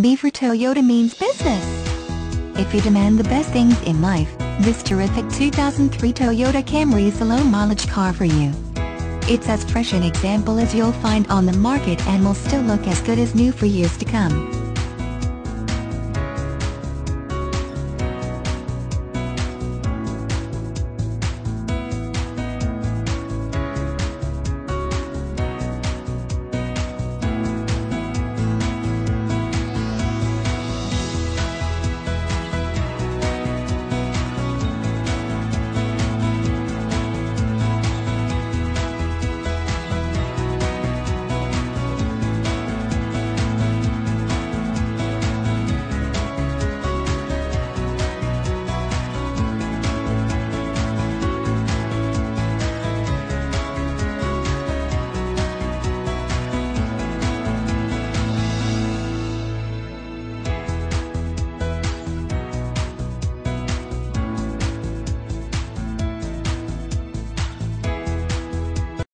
Beaver Toyota means business. If you demand the best things in life, this terrific 2003 Toyota Camry is the low-mileage car for you. It's as fresh an example as you'll find on the market and will still look as good as new for years to come.